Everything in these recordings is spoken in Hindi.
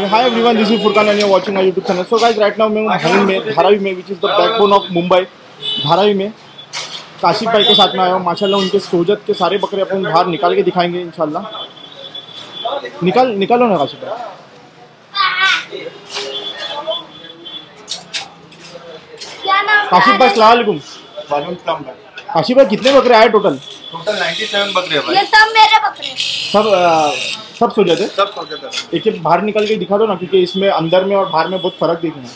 Hi everyone, this is Furkan and you are watching my YouTube channel. So guys, right now मैं हूँ भारावी में, which is the backbone of Mumbai. भारावी में काशिफ भाई के साथ में आया हूँ. माशाल्लाह उनके सोजत के सारे बकरे अपन बाहर निकाल के दिखाएंगे इंशाल्लाह. निकालो ना काशिफ भाई. काशिफ भाई सलामुअलैकुम. वालेकुम सलाम भाई. काशिफ भाई कितने बकरे आए टोटल? टोटल 97 बकरे भाई. ये सब मेरे बकरे. सब सोजत है. सब सोजत है. एक बाहर निकल के दिखा दो ना, क्योंकि इसमें अंदर में और बाहर में बहुत फर्क देखना है.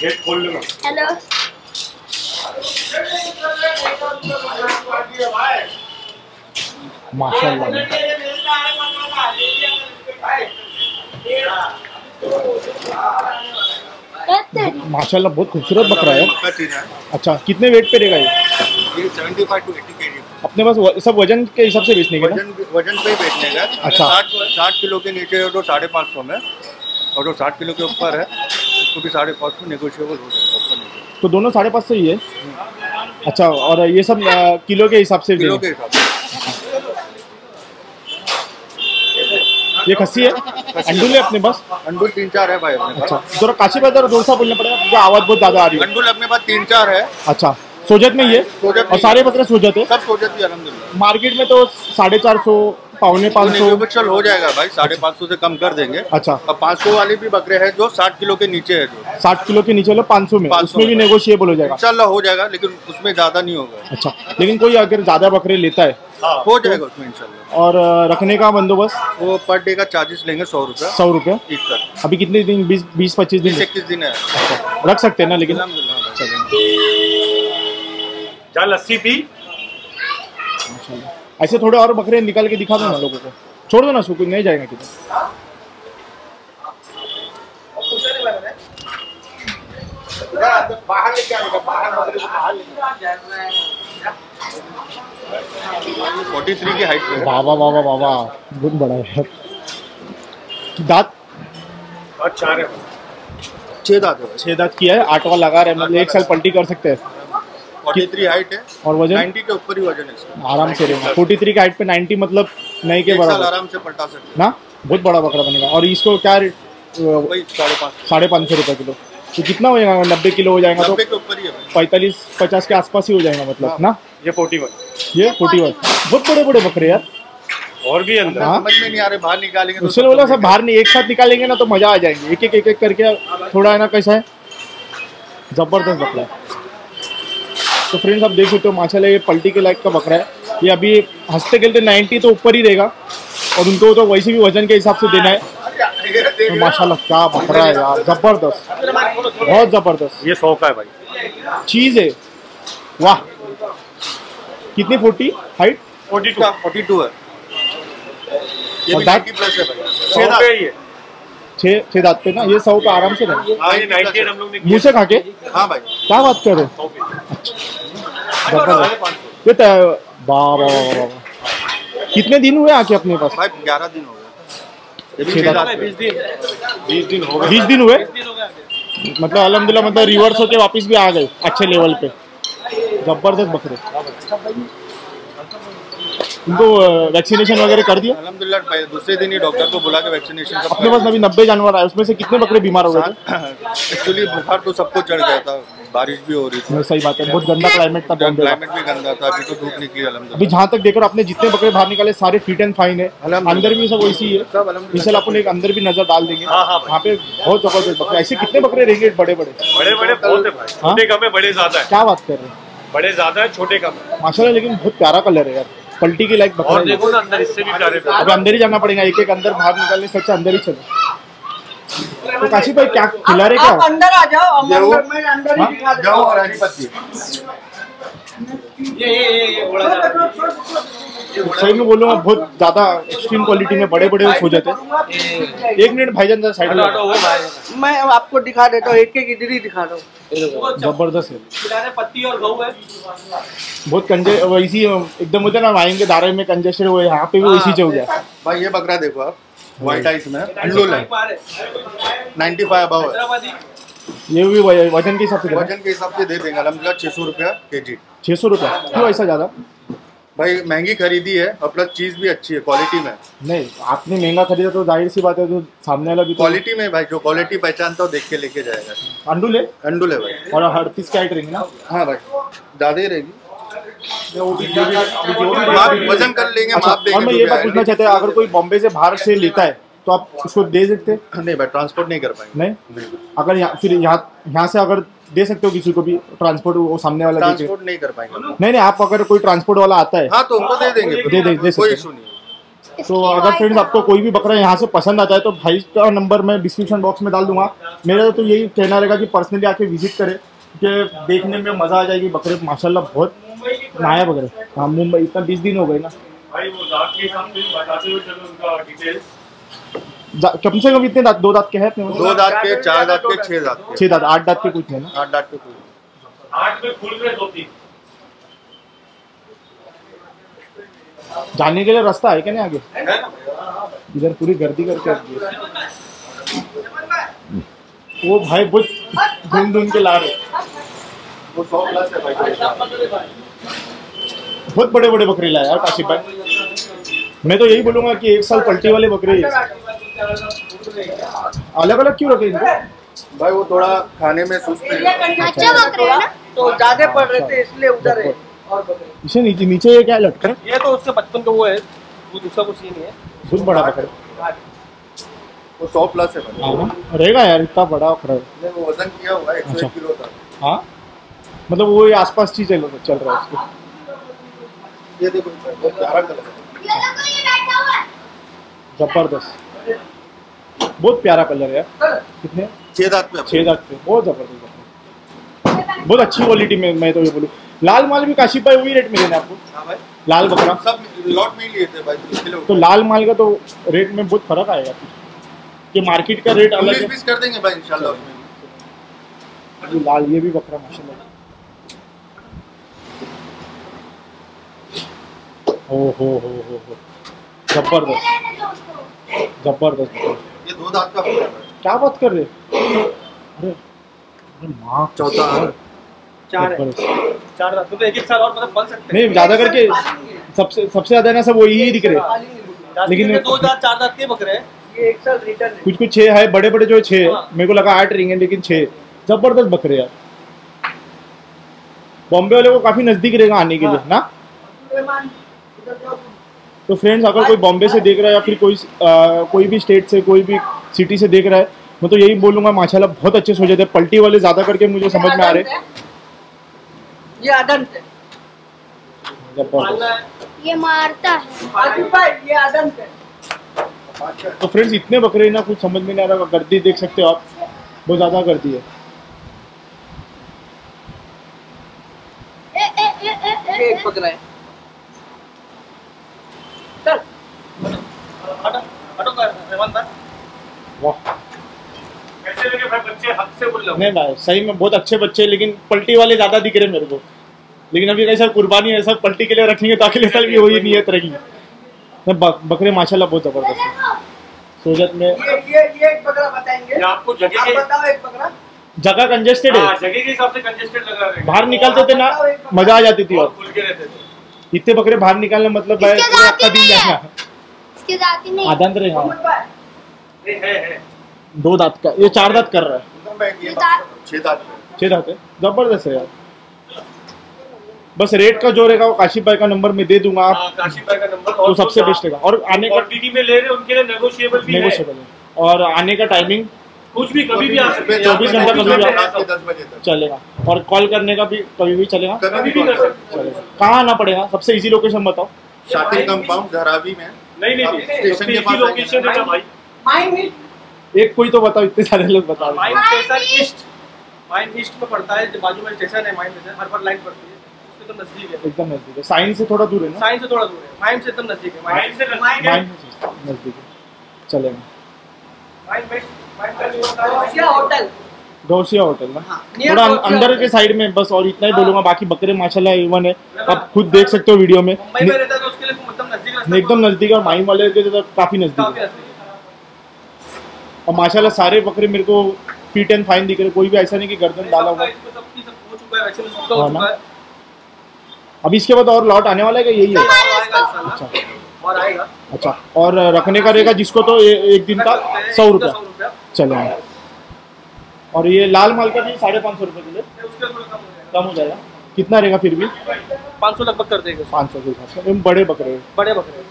गेट खोल लो. हेलो माशाल्लाह बहुत खूबसूरत बकरा है. अच्छा कितने वेट पे रहेगा ये? 75 to 80 kg. अपने पास सब वजन के हिसाब से बेचने का? वजन पे बेचने का. अच्छा 60 किलो के नीचे तो 550 में, और जो 60 किलो के ऊपर है उसको भी 550 में नेगोशिएबल हो जाएगा. तो दोनों 550 से ही है. अच्छा और ये सब किलो के हिसाब से? किलो के हिसाब से. ये खस्सी है? अंडुल है अपने पास. अंडुल 3-4 है भाई अपने पास. अच्छा जरा काशिफ भाई जोर से बोलना पड़ेगा क्योंकि आवाज बहुत ज्यादा आ रही है. अंडुल अपने पास 3-4 है. अच्छा सोजत में ही है? सोजत. और सारे बकरे सोजत है? सब सोजत ही अलहमदुलिल्लाह. मार्केट में तो 450 पौने 500 चल हो जाएगा भाई. 550 से कम कर देंगे. अच्छा अब 500 वाले भी बकरे हैं जो 60 किलो के नीचे है. जो 60 किलो के नीचे लो 500 में, उसमें भी नेगोशिएबल हो जाएगा इंशाल्लाह. हो जाएगा लेकिन उसमें ज्यादा नहीं होगा. अच्छा लेकिन कोई अगर ज्यादा बकरे लेता है हो जाएगा उसमें इंशाल्लाह. और रखने का बंदोबस्त वो पर डे का चार्जेस लेंगे 100 रुपये. 100 रुपये. अभी कितने दिन? 20-25 दिन है. रख सकते हैं ना लेकिन. ऐसे थोड़े और बकरे निकाल के दिखा दो ना लोगों को. छोड़ दो ना, सुकून नहीं जाएगा किधर. 43 की हाइट पे. बाबा बाबा बाबा बहुत बड़ा है. दांत और 4 है. 6 दांत किया है. 8वां लगा रहे, मतलब 1 साल पलटी कर सकते हैं. 43 हाइट है और वजन 90 के ऊपर ही वजन है इसका. आराम से रहेगा. 43 की हाइट पे 90 मतलब नहीं के बराबर. आराम से पलटा सकते ना. बहुत बड़ा बकरा बनेगा. और इसको क्या रेट? 550 रुपये किलो. तो कितना हो जाएगा? 90 किलो हो जाएगा तो 45-50 के आसपास ही हो जाएगा मतलब ना. ये 41. ये 41. बहुत बड़े बड़े बकरे यार. और भी अंदर समझ में नहीं आ रहे. बाहर निकालेंगे उससे बोला सब बाहर नहीं, एक साथ निकालेंगे ना तो मजा आ जाएंगे. एक एक करके थोड़ा है ना. कैसा है? जबरदस्त बकरा है. तो फ्रेंड्स आप देख सकते हो माशाल्लाह ये पलटी के लायक का बकरा है. ये अभी हंसते खेलते 90 तो ऊपर ही रहेगा. और उनको तो वैसे भी वजन के हिसाब से देना है. तो माशाल्लाह क्या बकरा है यार. जबरदस्त, बहुत जबरदस्त. ये 100 का है भाई. चीज है. वाह कितनी? 40 हाइट. 42 है. ये 6 दांत पे ना. ये 100 का आराम से रहे मुँह से खा के. हाँ भाई क्या बात कर रहे हो. कितने दिन हुए आके अपने पास? 11 दिन हो गए. 20 दिन हुए मतलब अलहमदुलिल्लाह. मतलब रिवर्स होके वापस भी आ गए अच्छे लेवल पे. जबरदस्त बकरे. उनको वैक्सीनेशन वगैरह कर दिया? अलहमदुलिल्लाह दूसरे दिन ही डॉक्टर को बुला के वैक्सीनेशन. अपने पास अभी 90 जानवर आए, उसमें से कितने बकरे बीमार हो गए? एक्चुअली बुखार तो सबको चढ़ गया था. बारिश भी हो रही थी. सही बात है. बहुत गंदा क्लाइमेट था. क्लाइमेट भी गंदा था. अभी तो धूप निकली अलहमदुलिल्लाह. अभी जहाँ तक देखो आपने जितने बकरे बाहर निकाले सारे फिट एंड फाइन है. अंदर भी सब वैसी है. इंशाल्लाह अपन एक अंदर भी नजर डाल देंगे. वहाँ पे बहुत जबरदस्त बकरे. ऐसे कितने बकरे रहेंगे? बड़े ज्यादा. क्या बात कर रहे हैं. बड़े ज्यादा है छोटे कम है माशाल्लाह. लेकिन बहुत प्यारा कलर है यार. पलटी के लायक बकरा. और देखो ना अंदर इससे भी प्यारे. अब अंदर ही जाना पड़ेगा. एक एक अंदर बाहर निकालने से अच्छा अंदर ही चलो. तो काशिफ भाई क्या खिला रहे? क्या आप अंदर आ जाओ. मैं अंदर ही दिखा जाओ. हरी पत्ती ये सही में बोलूँगा बहुत ज्यादा एक्सट्रीम क्वालिटी में बड़े बड़े हो जाते हैं. 1 मिनट भाईजान जरा साइड में. मैं आपको दिखा देता हूँ. एक इधर ही दिखा दो. जबरदस्त है. पत्ती और गहू है. बहुत कंजे वैसी एकदम होते ना. आएंगे दारे में कंजेस्टेड हुए. यहाँ पे भी वैसी चल गया भाई. ये बकरा देखो आप. वाइट आइस में 95 अबाव है. ये भी वजन के हिसाब से दे देंगे अलहमदुलिल्लाह. 600 रुपया के जी. 600 रुपया क्यों ऐसा ज्यादा? भाई महंगी खरीदी है और प्लस चीज भी अच्छी है क्वालिटी में। नहीं आपने महंगा खरीदा तो जाहिर सी बात है जो सामने वाला भी क्वालिटी में भाई, जो क्वालिटी पहचानता हो देख के लेके जाएगा। अंडूल है भाई और हर पीस क्या रहेगी ना। हाँ भाई ज्यादा ही रहेगी, वजन कर लेंगे। और मैं ये बात पूछना चाहता है, अगर कोई बॉम्बे से बाहर से लेता है तो आप उसको दे सकते हैं? नहीं भाई ट्रांसपोर्ट नहीं कर पाएंगे। नहीं अगर यहाँ से अगर दे सकते हो किसी को भी ट्रांसपोर्ट, वो सामने वाला ट्रांसपोर्ट नहीं कर पाएंगे। नहीं आप अगर कोई ट्रांसपोर्ट वाला आता है हाँ तो उनको दे देंगे, कोई इशू नहीं। तो अगर फ्रेंड्स आपको कोई भी बकरा यहाँ से पसंद आता है तो भाई का नंबर मैं डिस्क्रिप्शन बॉक्स में डाल दूंगा। मेरा तो यही कहना रहेगा कि पर्सनली आके विजिट करें, देखने में मजा आ जाएगी। बकरे माशाल्लाह बहुत नाया बकरे। हाँ मुंबई इतना 20 दिन हो गए ना भाई, वो दांत के हिसाब से बताते हुए चलो उनका डिटेल्स। कम से कम इतने दांत, 2 दांत के हैं? 2 दांत के, 4 दांत के, 6 दांत के। 6 दांत 8 दांत के कुछ है ना? 8 दांत के कुछ 8 में फूल रहे 2-3। जाने के लिए रास्ता है क्या? नहीं आगे इधर पूरी गर्दी करके वो भाई बहुत ढूंढ के ला रहे, वो 100 प्लस है भाई। बहुत बड़े बड़े बकरे लाए यार काशिफ भाई। मैं तो यही बोलूंगा कि एक साल पलटी वाले बकरे अलग अलग क्यों रखे इनको भाई? वो थोड़ा खाने में सुस्त है ना तो ज्यादा पड़ रहे थे इसलिए उधर है। इसे नीचे नीचे ये क्या लटका है? ये तो उसके बचपन का वो है, वो दूसरा कुछ नहीं है। बहुत बड़ा बकरा, वो 100 प्लस है भाई। रहेगा यार इतना बड़ा बकरा, वो वजन किया हुआ है 101 किलो का। हाँ मतलब वो ये आसपास चीज चल रहा है इसके। ये देखो बहुत प्यारा कलर है, जबरदस्त, बहुत प्यारा कलर है। कितने? 6 दांत में। 6 दांत में बहुत जबरदस्त, बहुत अच्छी क्वालिटी में। मैं तो ये बोलूँ लाल माल भी काशिफ भाई वही रेट में लेना आपको? हाँ भाई लाल बकरा सब लॉट में ही लिए थे भाई, तो लाल माल का तो रेट में बहुत फर्क आएगा कि मार्केट का रेट अलग है। 20 कर देंगे भाई इंशाल्लाह। ये लाल ये भी बकरा माशाल्लाह, ओ हो जबरदस्त जबरदस्त। ये 2 दांत का है? क्या बात कर रहे? अरे मां चौथा 4 दांत तो एक साल और मतलब बन सकते हैं। नहीं ज्यादा करके सबसे ज्यादा ना सब वही दिख रहे हैं, लेकिन 2 दांत 4 दांत के बकरे हैं। ये एक साल रिटर्न कुछ कुछ 6 है, बड़े बड़े जो 6 मेरे को लगा 8 रिंग है लेकिन 6। जबरदस्त बकरे यार, बॉम्बे वाले को काफी नजदीक रहेगा आने के लिए ना। तो फ्रेंड्स अगर कोई बॉम्बे से देख रहा है या फिर कोई भी स्टेट से, कोई भी सिटी से देख रहा है, मैं तो यही बोलूंगा माशाल्लाह बहुत अच्छे सोचे थे। पलटी वाले ज्यादा करके मुझे समझ में आ रहे। ये मारता है। तो फ्रेंड्स इतने बकरे ना कुछ समझ में नहीं आ रहा। गर्दी देख सकते हो आप, बहुत ज्यादा गर्दी है। एक बकरा है। चल हटो कर। वाह कैसे लगे भाई बच्चे, हक से बोल रहा हूं। नहीं भाई सही में बहुत अच्छे बच्चे, लेकिन पलटी वाले ज्यादा दिख रहे मेरे को। लेकिन अभी कैसा कुर्बानी है, सब पलटी के लिए रखेंगे तो अगले साल भी वही नियत रहेगी। बकरे माशाल्लाह बहुत जबरदस्त है। सोजत में ये एक बकरा बताएंगे आपको। जगह आप बताओ एक बकरा। जगह कंजेस्टेड है, जगह के हिसाब से कंजेस्टेड लगा रहे हैं। बाहर निकालते थे ना मजा आ जाती थी और खुल के रहते थे। इतने बकरे बाहर निकालना मतलब है आपका दिन जाना। इसके दांत नहीं आदंत रे। हां ये है 2 दांत का, ये 4 दांत कर रहा है। 6 दांत है। जबरदस्त है यार। बस रेट का जो रहेगा वो काशिफ भाई का नंबर मैं दे दूंगा। काशिफ भाई का नंबर तो सबसे बेस्ट रहेगा। और आने का टीटी में ले रहे हैं, उनके लिए नेगोशिएबल भी है। और आने का टाइमिंग कुछ भी कभी भी आ सकते हैं, 24 घंटा कभी भी 10 बजे तक चलेगा। और कॉल करने का भी कभी भी चलेगा, कभी भी कर सकते हैं। कहाँ आना पड़ेगा? सबसे इजी लोकेशन बताओ। शातिर कंपाउंड भरावी में। नहीं स्टेशन के पास लोकेशन है भाई। माइंड एक कोई तो बताओ, इतने सारे लोग बता रहे हैं। माइंड ईस्ट में पड़ता है, बाजू में स्टेशन है माइंड स्टेशन। हर बार लाइन पड़ती है तो नजदीक है, एकदम नजदीक है। साइंस से थोड़ा दूर है ना? साइंस से थोड़ा दूर है, माइंड से एकदम नजदीक है। माइंड से नजदीक है। चलेगा गौसिया होटल ना, थोड़ा अंदर के साइड में बस। और इतना ही बोलूंगा, बाकी बकरे माशाल्लाह इवन है, आप खुद देख सकते हो वीडियो में। मुंबई में रहता है तो उसके लिए मतलब नजदीक, एकदम नजदीक है। और माइंड वाले के तो काफी नजदीक है। और माशाल्लाह सारे बकरे मेरे को फिट एंड फाइन दिख रहे, कोई भी ऐसा नहीं कि गर्दन डाला हुआ है। अभी इसके बाद और लॉट आने वाला है क्या? यही है। और आएगा। अच्छा, और रखने का रहेगा जिसको तो एक दिन का ₹100। चलो, और ये लाल माल का भी ₹550 किलो कम हो जाएगा। कितना रहेगा फिर भी? 500 लगभग कर देगा। 500 के हिसाब बड़े बकरे, बड़े बकरे।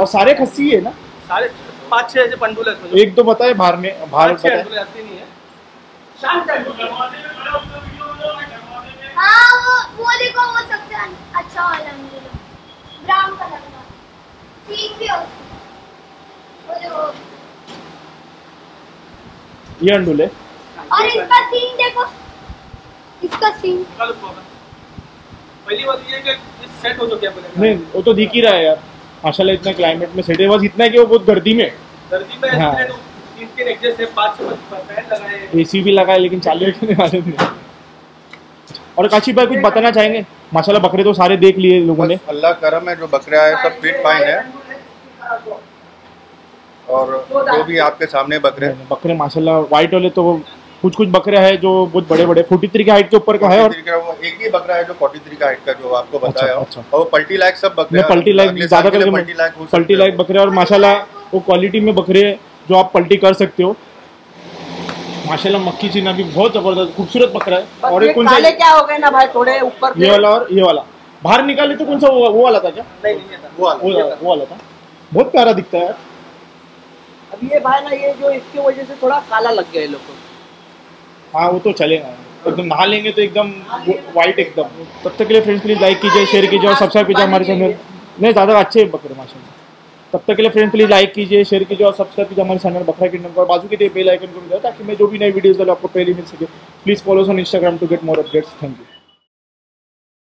और सारे खस्सी है ना? सारे 5-6 पंडुल है। एक दो बताए बाहर में, बाहर नहीं है। वो सकते हैं। अच्छा वाला ब्राउन कलर का ठीक भी हो। ये अंडुल है। और इसका सींग देखो, इसका सींग पहली बात ये है कि सेट हो तो क्या बोलेगा? नहीं, वो तो दिख ही रहा है यार। माशाल्लाह इतना क्लाइमेट में सेट है। बस इतना है कि वो बहुत गर्दी में हाँ। इसके एडजस्ट है 5-6 लगाए, एसी भी लगाए, लेकिन चालू करने वाले नहीं। और काशिफ भाई कुछ बताना चाहेंगे? माशाल्लाह बकरे तो सारे देख लिए लोगों ने। अल्लाह करम है, जो बकरे आए सब फिट फाइन है। और जो भी आपके सामने बकरे माशाल्लाह वाइट वाले, तो कुछ बकरे हैं जो बहुत बड़े 43 की हाइट के ऊपर का है। और एक ही बकरा है जो 43 की हाइट का, जो आपको बताया। अच्छा। और पलटी लायक सब बकरे, पलटी लायक बकरे। और माशाल्लाह वो क्वालिटी में बकरे जो आप पलटी कर सकते हो। माशाल्लाह मक्की चीना भी बहुत जबरदस्त खूबसूरत बकरा है। और ये कौन सा क्या हो गए ना भाई, थोड़े ऊपर ये वाला और ये वाला बाहर निकाले तो कौन सा वो वाला था क्या? नहीं नहीं था, वो वाला था। बहुत प्यारा दिखता है। अब ये भाई ना, ये जो इसकी वजह से थोड़ा काला लग गया है लोगों को। हाँ, वो तो चलेगा। एकदम नहा लेंगे तो एकदम व्हाइट एकदम। तब तक के लिए फ्रेंड्स प्लीज लाइक कीजिए, शेयर कीजिए और सब्सक्राइब कीजिए हमारे चैनल। नहीं ज़्यादा अच्छे बकरे माशाल्लाह। तब तक के लिए फ्रेंड्स प्लीज लाइक कीजिए, शेयर कीजिए और सब्सक्राइब कीजिए हमारे चैनल बकरा किंगडम को। और बाजू के बेल आइकन को मिल जाए ताकि मैं जो भी नई वीडियोस डालूं आपको पहले मिल सके। Please follow on Instagram to get more updates. Thank you.